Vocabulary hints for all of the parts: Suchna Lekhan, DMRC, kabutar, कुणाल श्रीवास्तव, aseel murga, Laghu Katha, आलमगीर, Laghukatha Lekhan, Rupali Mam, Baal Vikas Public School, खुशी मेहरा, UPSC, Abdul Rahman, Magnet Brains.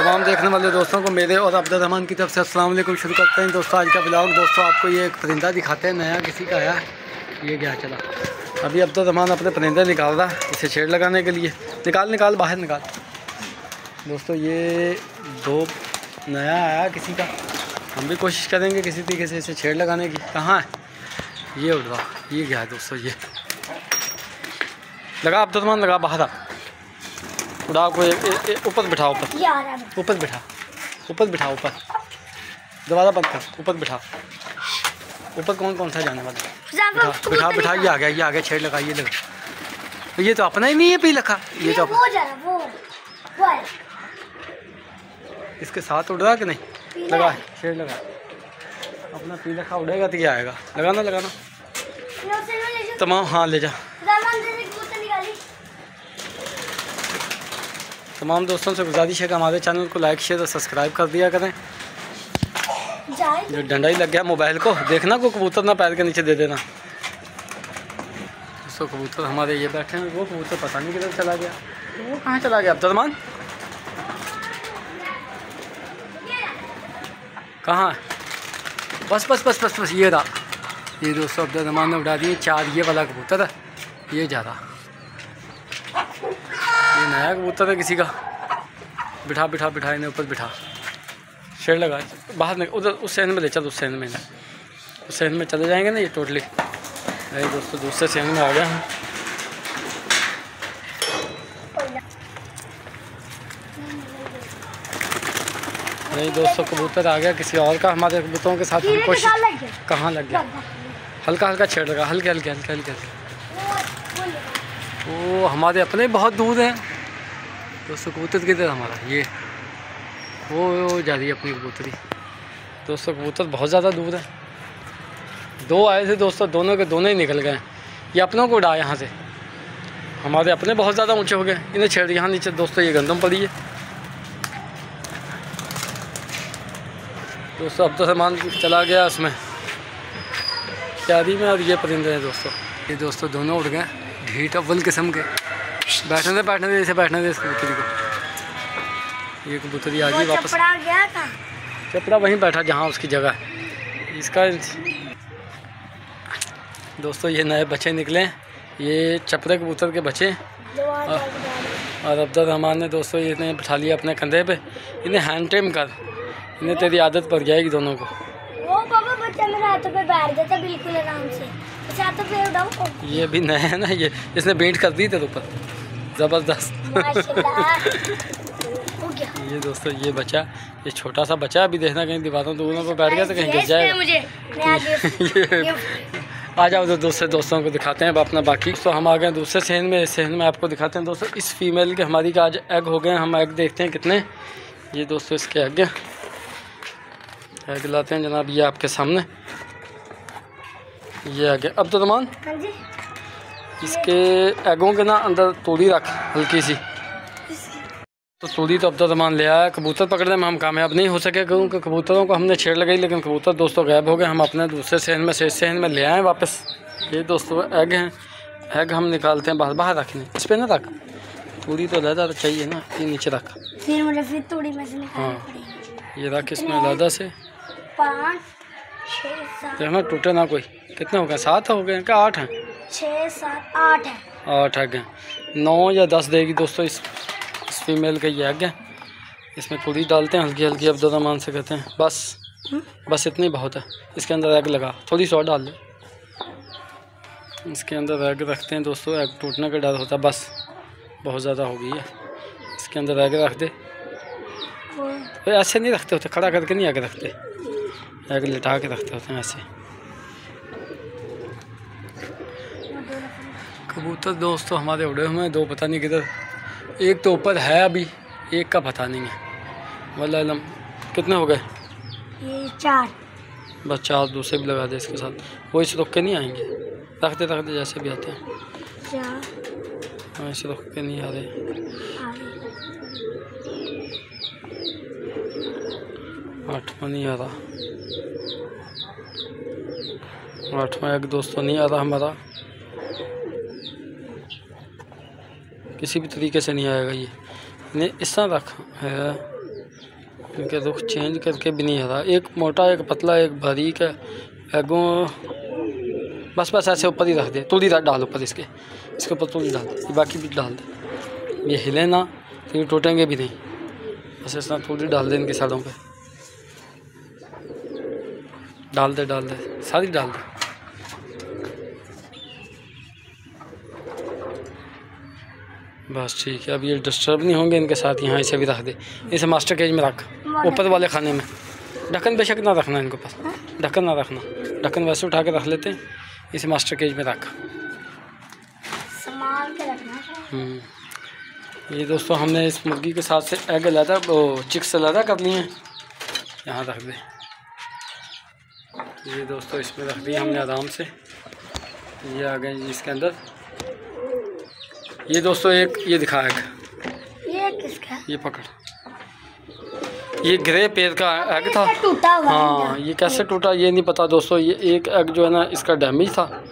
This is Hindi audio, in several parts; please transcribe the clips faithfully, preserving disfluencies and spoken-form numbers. तमाम देखने वाले दोस्तों को मेरे और अब्दुल रहमान की तरफ से अस्सलाम वालेकुम। शुरू करते हैं दोस्तों आज का ब्लॉग। दोस्तों आपको ये एक परिंदा दिखाते हैं, नया किसी का आया। ये क्या चला अभी अब्दुल रहमान अपने परिंदा निकाल रहा है इसे छेड़ लगाने के लिए। निकाल निकाल बाहर निकाल। दोस्तों ये दो नया आया किसी का, हम भी कोशिश करेंगे किसी तरीके से इसे छेड़ लगाने की। कहाँ है ये? उड़ रहा। ये क्या है दोस्तों? ये लगा अब्दुल रहमान, लगा बाहर। उड़ा को ऊपर बिठाओ, ऊपर ऊपर बिठा, ऊपर बिठाओ, ऊपर दोबारा बंद कर, ऊपर बिठा। ऊपर कौन कौन सा जाने वाला? बिठा बिठा। ये आ गया, ये आ गया, छेड़ लगा। ये लगा। ये तो अपना ही नहीं है, पी लखा। ये तो इसके साथ उड़ रहा कि नहीं? लगा, छेड़ लगा। अपना पी लखा उड़ेगा तो क्या आएगा? लगाना लगाना तमाम। हाँ ले जा। तमाम दोस्तों से गुजारिश है कि हमारे चैनल को लाइक शेयर और सब्सक्राइब कर दिया करें। जो डंडा ही लग गया मोबाइल को, देखना को कबूतर ना पैर के नीचे दे देना। दोस्तों कबूतर हमारे ये बैठे हैं, वो कबूतर पता नहीं किधर चला गया। वो कहाँ चला गया अब्दुल रहमान? कहाँ? बस बस बस बस बस। ये रहा। ये दोस्तों अब्दुल रहमान ने उड़ा दिए चार। ये वाला कबूतर है, ये जा रहा। नया कबूतर है किसी का। बिठा बिठा बिठा, इन्हें ऊपर बिठा, शेर लगा। बाहर नहीं, उधर उस सहन में ले चल। उस सहन में, उस सहन में चले जाएंगे ना ये टोटली। अरे दोस्तों दूसरे सहन में आ गया हम। नहीं दोस्तों कबूतर आ गया किसी और का हमारे कबूतरों के साथ। हम कोशिश। कहाँ लग गया? हल्का हल्का छेड़ लगा, हल्के हल्के हल्के हल्के। वो हमारे अपने बहुत दूर हैं दोस्तों। कबूतर किधर हमारा? ये वो, वो जा रही है अपनी कबूतरी। दोस्तों कबूतर बहुत ज़्यादा दूर है। दो आए थे दोस्तों, दोनों के दोनों ही निकल गए। ये अपनों को उड़ा यहाँ से। हमारे अपने बहुत ज़्यादा ऊंचे हो गए। इन्हें छेड़। यहाँ नीचे दोस्तों ये गंदम पड़ी है। दोस्तों अब तो सामान चला गया उसमें क्यारी में। और ये परिंदे हैं दोस्तों। ये दोस्तों दोनों उड़ गए। हीट अव्वल किस्म के। बैठने दे बैठने दे इसे, बैठने दे इस कबूतरी को। ये कबूतरी आ गई वापस। चपड़ा गया था। चपड़ा वहीं बैठा जहाँ उसकी जगह है। इसका दोस्तों ये नए बच्चे निकले, ये चपड़े कबूतर के बच्चे। और अब्दुल रहमान ने दोस्तों इन्हें बिठा लिया अपने कंधे पे। इन्हें हैंड ट्रिम कर, इन्हें तेरी आदत पड़ जाएगी दोनों को। वो पापा बच्चा मेरे हाथों पे बैठ जाता बिल्कुल आराम से। तो फिर ये भी नया है ना, ये इसने बेंट कर दी तेरे ऊपर ज़बरदस्त। ये दोस्तों ये बच्चा, ये छोटा सा बच्चा अभी देखना कहीं दीवारों दोनों पर बैठ गया तो कहीं गिर जाएगा। मुझे आ जाओ तो दूसरे दोस्तों को दिखाते हैं अपना बाकी। तो हम आ गए दूसरे सहन में। इस सहन में आपको दिखाते हैं दोस्तों। इस फीमेल के हमारी का आज एग हो गए। हम एग देखते हैं कितने। ये दोस्तों इसके एग एग लाते हैं जनाब। ये आपके सामने ये आ गया अब्दुल रहमान। इसके एगों के ना अंदर तोड़ी रख हल्की सी। तो तोड़ी तो अब्दुल रहमान ले आया। कबूतर पकड़ने में हम कामयाब नहीं हो सके क्योंकि कबूतरों को हमने छेड़ लगाई। लेकिन कबूतर दोस्तों गायब हो गए। हम अपने दूसरे सहन में से सहन में ले आए वापस। ये दोस्तों एग हैं। एग हम निकालते हैं बाहर। बाहर रखने इस पर ना रख। तोड़ी तो अलहदा चाहिए ना, ये नीचे रख। हाँ ये रख इसमें अलहदा से। देखना टूटे ना कोई। कितने हो गए? सात हो गए क्या? आठ हैं। छः सात आठ हैं। आठ एग हैं। नौ या दस देगी दोस्तों इस, इस फीमेल के ये एग हैं। इसमें पूरी डालते हैं हल्की हल्की। अब्दुल रहमान से कहते हैं बस हुँ? बस इतनी बहुत है। इसके अंदर एग लगा, थोड़ी सी और डाल दो। इसके अंदर एग रखते हैं दोस्तों। एग टूटने का डर होता है। बस बहुत ज़्यादा हो गई है। इसके अंदर एग रख दे। ऐसे नहीं रखते होते, खड़ा करके नहीं एग रखते। एग लिटा के रखते होते हैं ऐसे। कबूतर दोस्तों हमारे उड़े हुए हैं दो, पता नहीं किधर। एक तो ऊपर है अभी, एक का पता नहीं है वल्लाह अलम। कितने हो गए? ये चार। बस चार। दूसरे भी लगा दे इसके साथ। वो इस रुक के नहीं आएंगे। रखते रखते जैसे भी आते हैं। हाँ इस रुक के नहीं आ रहे। आठवा नहीं आ रहा। आठवां एग दोस्तों नहीं आ रहा हमारा। किसी भी तरीके से नहीं आएगा ये। नहीं इस तरह रख है। इनके रुख चेंज करके भी नहीं हरा, एक मोटा एक पतला एक बारीक है। एगों बस बस ऐसे ऊपर ही रख दे, तुरंत डाल ऊपर इसके इसके ऊपर तुरंत डाल दे, बाकी भी डाल दे, ये हिले ना क्योंकि टूटेंगे भी नहीं। बस इस तरह तुरंत डाल दे इनके सालों पे, डाल दे डाल दे सारी डाल दे। बस ठीक है, अब ये डिस्टर्ब नहीं होंगे। इनके साथ यहाँ इसे भी रख दे, इसे मास्टर केज में रख, ऊपर वाले खाने में। ढक्कन बेशक ना रखना इनके पास, ढक्कन ना रखना, ढक्कन वैसे उठा के रख लेते हैं। इसे मास्टर केज में रख, संभाल के रखना। ये दोस्तों हमने इस मुर्गी के साथ से एग अलादा, वो चिक्स अलादा कर लिए हैं, यहाँ रख दे। ये दोस्तों इसमें रख दिया हमने आराम से, ये आ गए जी इसके अंदर। ये दोस्तों एक ये दिखा एग, ये किसका? ये पकड़, ये ग्रे पेड़ का एग था। हाँ, ये कैसे टूटा ये नहीं पता दोस्तों। ये एक एग जो है ना इसका डैमेज था,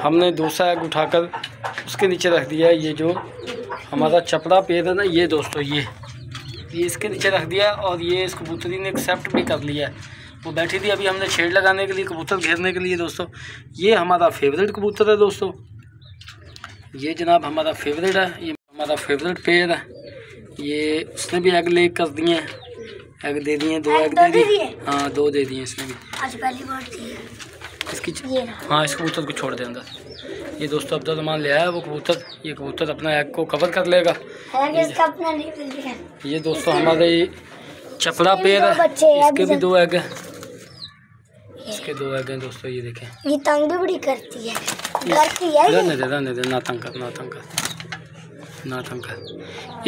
हमने दूसरा एग उठाकर उसके नीचे रख दिया। ये जो हमारा चपड़ा पेड़ है ना ये दोस्तों, ये ये इसके नीचे रख दिया और ये इस कबूतरी ने एक्सेप्ट भी कर लिया। वो बैठी थी, अभी हमने छेड़ लगाने के लिए, कबूतर घेरने के लिए। दोस्तों ये हमारा फेवरेट कबूतर है दोस्तों, ये जनाब हमारा फेवरेट है, ये हमारा फेवरेट पेड़ है। ये उसने भी एग ले कर दिए हैं, एग दे दिए दो, एग दे दिए। हाँ दो दे दिए इसने भी, आज पहली बार दी इसकी। हाँ इस कबूतर को छोड़ दे अंदर। ये दोस्तों अब्दुल रहमान ले आया वो कबूतर, ये कबूतर अपना एग को कवर कर लेगा। ये दोस्तों हमारे चपड़ा पेड़ है, इसके भी दो एग है, इसके दो एग हैं दोस्तों। ये देखें, ये तंग भी बड़ी करती है, करती है। रहने दे रहने दे, ना तंग कर ना तंग कर ना तंग कर।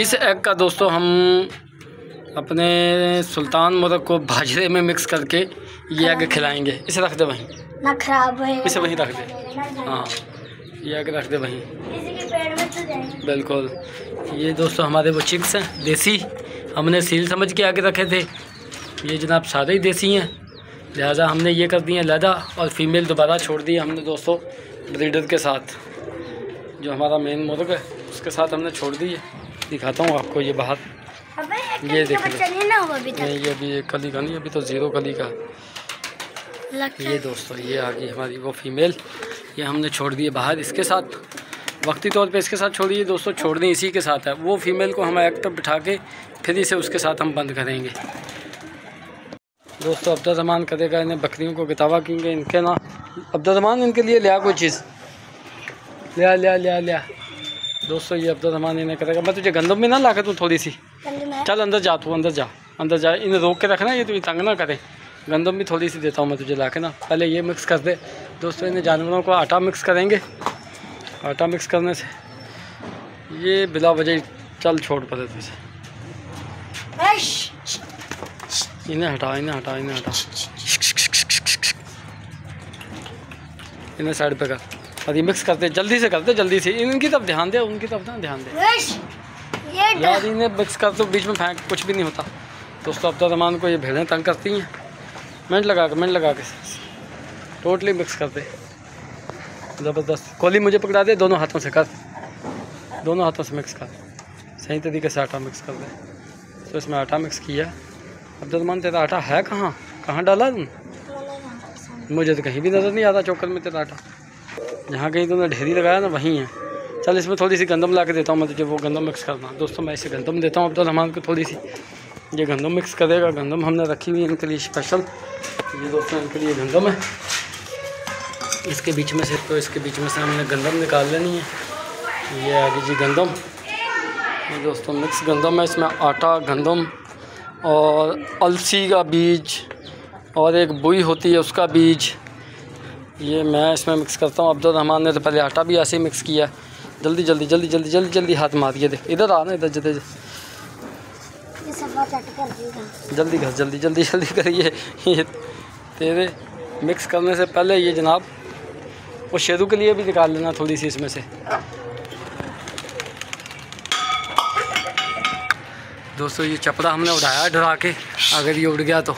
इस एग का दोस्तों हम अपने सुल्तान मोरग को बाजरे में मिक्स करके ये एग खिलाएंगे। इसे रख दे वहीं ना, खराब है, इसे वहीं रख दे। हाँ ये एग रख दे वहीं, बिल्कुल। ये दोस्तों हमारे वो चिक्स हैं देसी, हमने सील समझ के आगे रखे थे। ये जनाब सारे ही देसी हैं, लिहाजा हमने ये कर दिए लदा। और फीमेल दोबारा छोड़ दी हमने दोस्तों ब्रीडर के साथ, जो हमारा मेन मुर्ग है उसके साथ हमने छोड़ दी है। दिखाता हूँ आपको ये बाहर, ये देख लो, ये अभी एक कली का नहीं, अभी तो ज़ीरो कली का। ये दोस्तों ये आ गई हमारी वो फीमेल, ये हमने छोड़ दी बाहर इसके साथ, वक्ती तौर पे इसके साथ छोड़ी है दोस्तों। छोड़नी इसी के साथ है, वो फीमेल को हम एक तब बिठा के फिर इसे उसके साथ हम बंद करेंगे दोस्तों। अब्दुल रहमान करेगा इन्हें बकरियों को गितावा, क्योंकि इनके ना अब्दुल रहमान इनके लिए लिया कोई चीज़, लिया लिया लिया लिया दोस्तों। ये अब्दुल रहमान इन्हें करेगा, मैं तुझे गंदम में ना ला कर दूँ थोड़ी सी, चल अंदर जा, तू अंदर जा, अंदर जा। इन्हें रोक के रखना, ये तुझे तंग ना करें। गंदम भी थोड़ी सी देता हूँ मैं तुझे ला के ना, पहले ये मिक्स कर दे दोस्तों। इन्हें जानवरों को आटा मिक्स करेंगे, आटा मिक्स करने से ये बिला वजह चल छोड़ पड़े तुझे। इन्हें हटा इन्हें हटा इन्हें हटा, इन्हें साइड पे कर। अभी मिक्स करते जल्दी से करते जल्दी से, इनकी तरफ ध्यान दे, उनकी तरफ ना ध्यान दे यार। इन्हें मिक्स कर तो बीच में फेंक, कुछ भी नहीं होता दोस्तों। अब्दुल रहमान को ये भेड़ें तंग करती हैं, मिनट लगा के मिनट लगा के टोटली मिक्स कर दे ज़बरदस्त। कोली मुझे पकड़ा दे, दोनों हाथों से कर, दोनों हाथों से मिक्स कर, सही तरीके से आटा मिक्स कर दे। तो इसमें आटा मिक्स किया। अब्दुल रहमान तेरा आटा है कहाँ, कहाँ डाला तुमने? मुझे तो कहीं भी नज़र नहीं आता चौकल में तेरा आटा, जहाँ कहीं तुमने ढेरी लगाया ना वहीं है। चल इसमें थोड़ी सी गंदम ला के देता हूँ मैं तुझे, वो गंदम मिक्स करना दोस्तों। मैं इसे गंदम देता हूँ अब्दुल रहमान को थोड़ी सी, ये गंदम मिक्स करेगा। गंदम हमने रखी हुई इनके लिए स्पेशल, ये दोस्तों इनके लिए गंदम है। इसके बीच में से तो इसके बीच में से हमने गंदम निकाल लेनी है। ये आगे जी गंदम, ये दोस्तों मिक्स गंदम है, इसमें आटा गंदम और अलसी का बीज और एक बुई होती है उसका बीज, ये मैं इसमें मिक्स करता हूँ। अब्दुल रहमान ने तो पहले आटा भी ऐसे मिक्स किया। जल्दी जल्दी जल्दी जल्दी जल्दी जल्दी हाथ मारिए, देख इधर आना, इधर जल्दी जल्दी घर जल्दी जल्दी जल्दी करिए। ये तेरे मिक्स करने से पहले ये जनाब वो शेरू के लिए भी निकाल लेना थोड़ी सी इसमें से दोस्तों। ये चपड़ा हमने उड़ाया डरा के, अगर ये उड़ गया तो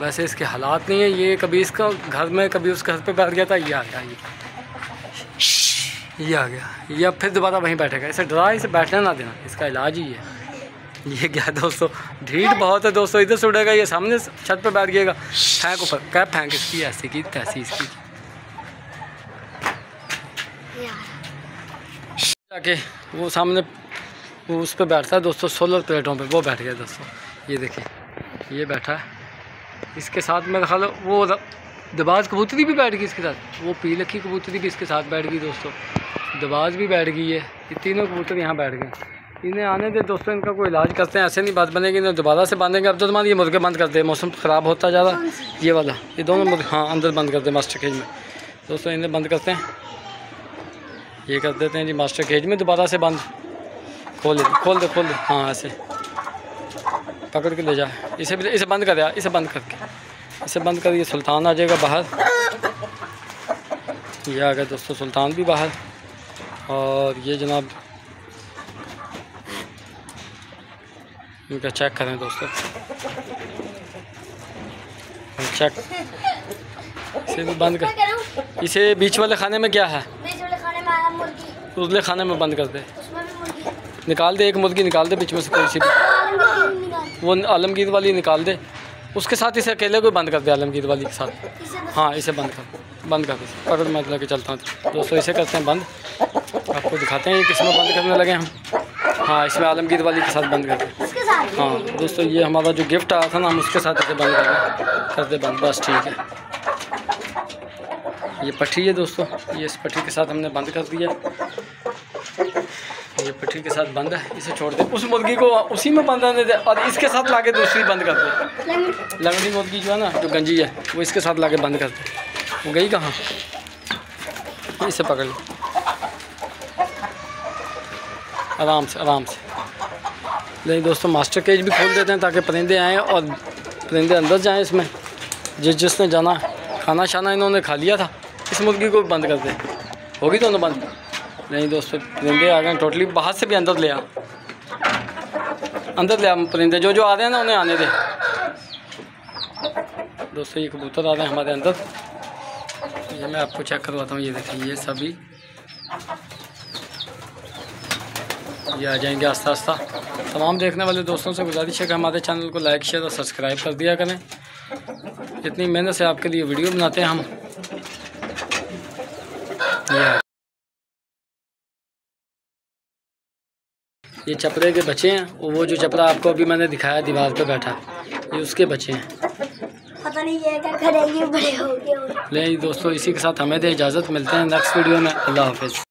वैसे इसके हालात नहीं है। ये कभी इसका घर में कभी उस घर पे बैठ गया था, ये आ गया, ये ये आ गया, ये अब फिर दोबारा वहीं बैठेगा। इसे डरा, इसे बैठने ना देना, इसका इलाज ही है। ये क्या दोस्तों, ढीठ बहुत है दोस्तों। इधर से उड़ेगा ये, सामने छत पे बैठ गएगा। फेंक ऊपर कैप, फेंक इसकी ऐसी की तैसी इसकी जाके वो सामने वो उस पे बैठता है दोस्तों, सोलर प्लेटों पे वो बैठ गया दोस्तों। ये देखिए ये बैठा है, इसके साथ में ख्याल वो दबाज कबूतरी भी बैठ गई इसके साथ, वो पीले की कबूतरी भी इसके साथ बैठ गई दोस्तों, दबाज भी बैठ गई है। ये तीनों कबूतर यहाँ बैठ गए। इन्हें आने दे दोस्तों, इनका कोई इलाज करते हैं, ऐसे नहीं बात बनेगी, इन्हें दोबारा से बांधेंगे। अब तो तुम्हारे ये मुर्गे बंद करते हैं, मौसम ख़राब होता जा रहा, ये वाला ये दोनों मुर्गे हाँ अंदर बंद करते हैं मास्टर केज में दोस्तों। इन्हें बंद करते हैं, ये कर देते हैं जी मास्टर केज में, दोबारा से बंद खोल दे खोल दे खोल दे हाँ ऐसे पकड़ के ले जा, इसे इसे बंद कर दिया, इसे बंद करके इसे बंद कर, ये सुल्तान आ जाएगा बाहर। ये आ गया दोस्तों सुल्तान भी बाहर, और ये जनाब इनका चेक करें दोस्तों, चेक इसे भी बंद कर, इसे बीच वाले खाने में क्या है, उजले खाने में बंद कर दे, निकाल दे, एक मुर्गी निकाल दे बीच में से कोई सी, वो आलमगीर वाली निकाल दे, उसके साथ इसे अकेले को बंद कर दे, आलमगीर वाली के साथ हाँ इसे बंद कर बंद कर दे। पकड़ मैं लेके चलता हूँ दोस्तों, इसे करते हैं बंद, आपको दिखाते हैं ये किस में बंद करने लगे हम। हाँ इसमें आलमगीर वाली के साथ बंद कर दे। हाँ दोस्तों ये हमारा जो गिफ्ट आया था ना, हम उसके साथ इसे बंद कर करते बंद, बस ठीक है। ये पट्टी है दोस्तों, ये इस पट्टी के साथ हमने बंद कर दिया, ये पट्टी के साथ बंद है, इसे छोड़ दे, उस मुर्गी को उसी में बंद रहने दे, और इसके साथ लाके दूसरी बंद कर दे। लंगड़ी मुर्गी जो है ना, जो गंजी है, वो इसके साथ लाके बंद कर दे। वो गई कहाँ, इसे पकड़ लो आराम से आराम से। लेकिन दोस्तों मास्टर केज भी खोल देते हैं ताकि परिंदे आएँ और परिंदे अंदर जाएँ इसमें, जिस जिसने जाना खाना शाना इन्होंने खा लिया था। इस मुर्गी को भी बंद कर दे, होगी तो उन्हें बंद नहीं दोस्तों। परिंदे आ गए टोटली, बाहर से भी अंदर ले आ, अंदर ले आ परिंदे, जो जो आ रहे हैं ना उन्हें आने दे दोस्तों। ये कबूतर आ रहे हैं हमारे अंदर, ये मैं आपको चेक करवाता हूँ। ये देखिए ये सभी ये आ जाएंगे आस्ता आस्ता। तमाम देखने वाले दोस्तों से गुजारिश है कि हमारे चैनल को लाइक शेयर और सब्सक्राइब कर दिया करें, इतनी मेहनत से आपके लिए वीडियो बनाते हैं हम। ये ये चपड़े के बच्चे हैं, और वो जो चपड़ा आपको अभी मैंने दिखाया दीवार पे बैठा, ये उसके बच्चे हैं। पता नहीं ये क्या करेंगे बड़े होके। ले दोस्तों इसी के साथ हमें दे इजाज़त, मिलते हैं नेक्स्ट वीडियो में, अल्लाह हाफिज़।